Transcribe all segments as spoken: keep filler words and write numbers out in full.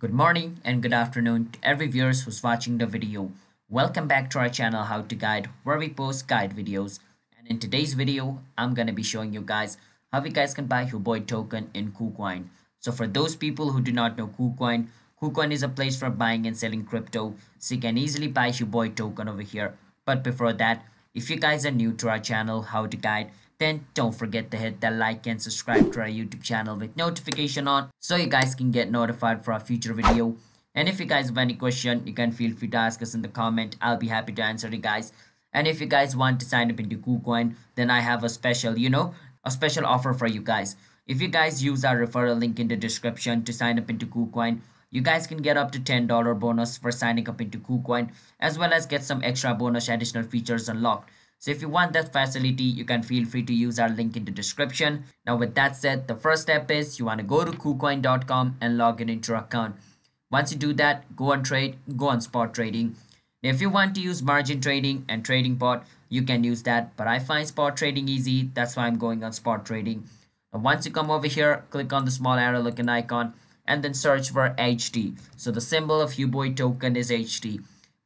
Good morning and good afternoon to every viewers who's watching the video. Welcome back to our channel How to Guide, where we post guide videos. And in today's video, I'm gonna be showing you guys how you guys can buy Huobi token in KuCoin. So for those people who do not know KuCoin, KuCoin is a place for buying and selling crypto. So you can easily buy Huobi token over here. But before that, if you guys are new to our channel How to Guide, then don't forget to hit that like and subscribe to our YouTube channel with notification on so you guys can get notified for our future video. And if you guys have any question, you can feel free to ask us in the comment. I'll be happy to answer you guys. And if you guys want to sign up into KuCoin, then I have a special, you know, a special offer for you guys. If you guys use our referral link in the description to sign up into KuCoin, you guys can get up to ten dollar bonus for signing up into KuCoin, as well as get some extra bonus additional features unlocked. So if you want that facility, you can feel free to use our link in the description. Now with that said, the first step is you want to go to KuCoin dot com and log in into your account. Once you do that, go on trade, go on spot trading. Now if you want to use margin trading and trading bot, you can use that. But I find spot trading easy. That's why I'm going on spot trading. Now once you come over here, click on the small arrow looking icon and then search for H T. So the symbol of Huobi token is H T.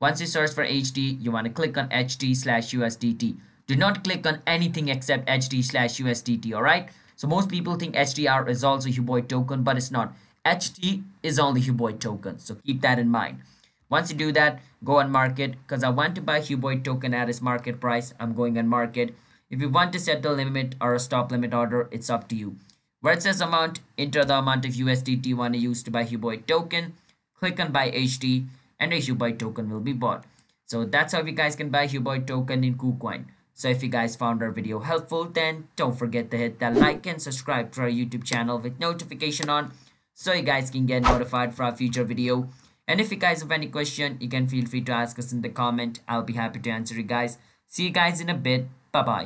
Once you search for H D, you want to click on H D slash U S D T. Do not click on anything except H D slash U S D T, alright? So most people think H D R is also Huobi token, but it's not. H T is only Huobi token, so keep that in mind. Once you do that, go on market, because I want to buy Huobi token at its market price. I'm going on market. If you want to set the limit or a stop limit order, it's up to you. Where it says amount, enter the amount of U S D T you want to use to buy Huobi token. Click on buy H D. And a Huobi token will be bought. So that's how you guys can buy Huobi token in KuCoin. So if you guys found our video helpful, then don't forget to hit that like and subscribe to our YouTube channel with notification on so you guys can get notified for our future video. And if you guys have any question, you can feel free to ask us in the comment. I'll be happy to answer you guys. See you guys in a bit. Bye bye.